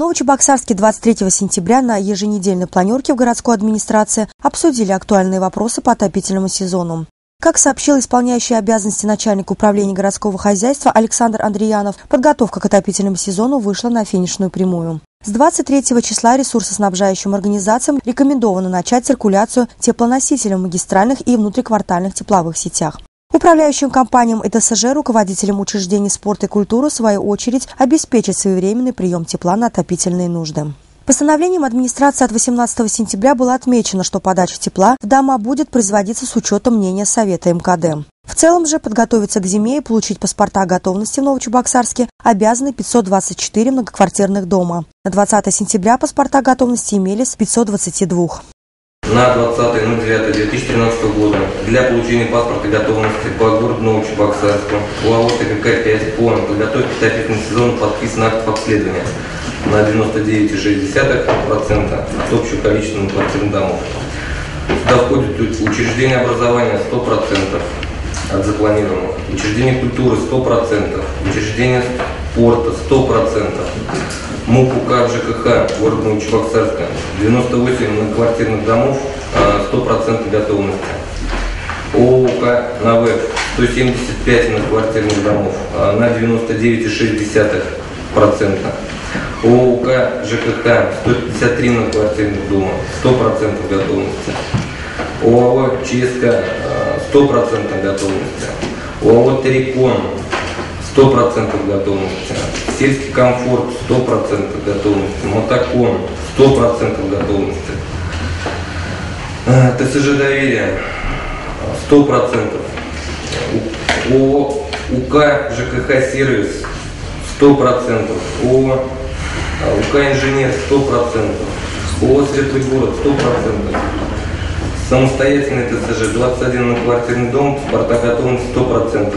В Новочебоксарске 23 сентября на еженедельной планерке в городской администрации обсудили актуальные вопросы по отопительному сезону. Как сообщил исполняющий обязанности начальник управления городского хозяйства Александр Андреянов, подготовка к отопительному сезону вышла на финишную прямую. С 23 числа ресурсоснабжающим организациям рекомендовано начать циркуляцию теплоносителем в магистральных и внутриквартальных тепловых сетях. Управляющим компаниям и ТСЖ руководителям учреждений спорта и культуры, в свою очередь, обеспечить своевременный прием тепла на отопительные нужды. Постановлением администрации от 18 сентября было отмечено, что подача тепла в дома будет производиться с учетом мнения Совета МКД. В целом же подготовиться к зиме и получить паспорта готовности в Новочебоксарске обязаны 524 многоквартирных дома. На 20 сентября паспорта готовности имелись 522. На 20.09.2013 года для получения паспорта готовности по городу Новочебоксарску у ООК ЖКХ 5 по подготовке к отопительному сезону подписан акт обследования на 99,6% от общего количества многоквартирных домов. Сюда входит учреждение образования 100% от запланированных, учреждение культуры 100%, учреждение спорта 100%, МУКУК ЖКХ города Новочебоксарска 98 многоквартирных домов 100% готовности, ООК НАВЭК 175 многоквартирных домов на 99,6%, ООК ЖКХ 153 многоквартирных дома 100% готовности, ООК ЧСК 100% готовности, ООК Терекон 100% готовности, Сельский комфорт 100% готовности, Мотокон 100% готовности, ТСЖ доверия 100%, ООК ЖКХ сервис 100%, ООК инженер 100%, ООО светлый город 100%. Самостоятельный ТСЖ 21 многоквартирный дом, паспорта готовности 100%.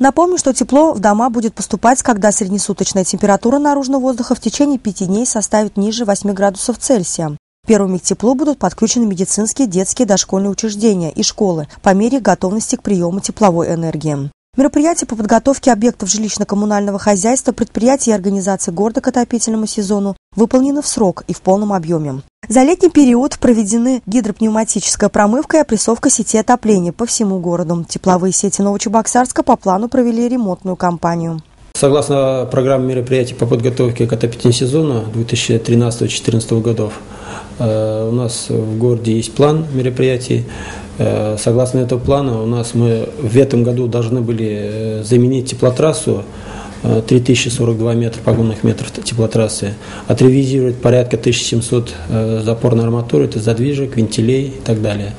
Напомню, что тепло в дома будет поступать, когда среднесуточная температура наружного воздуха в течение 5 дней составит ниже 8 градусов Цельсия. Первыми к теплу будут подключены медицинские, детские, дошкольные учреждения и школы по мере готовности к приему тепловой энергии. Мероприятия по подготовке объектов жилищно-коммунального хозяйства, предприятий и организаций города к отопительному сезону выполнены в срок и в полном объеме. За летний период проведены гидропневматическая промывка и опрессовка сети отопления по всему городу. Тепловые сети Новочебоксарска по плану провели ремонтную кампанию. Согласно программе мероприятий по подготовке к отопительному сезону 2013-2014 годов, у нас в городе есть план мероприятий. Согласно этого плана, у нас мы в этом году должны были заменить теплотрассу, 3042 метра погонных метров теплотрассы, отревизировать порядка 1700 запорной арматуры, это задвижек, вентилей и так далее.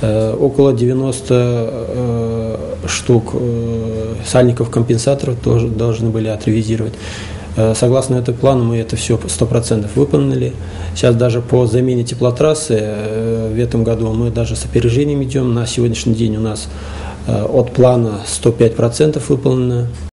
Около 90 штук сальников-компенсаторов тоже должны были отревизировать. Согласно этому плану мы это все 100% выполнили. Сейчас даже по замене теплотрассы в этом году мы даже с опережением идем. На сегодняшний день у нас от плана 105% выполнено.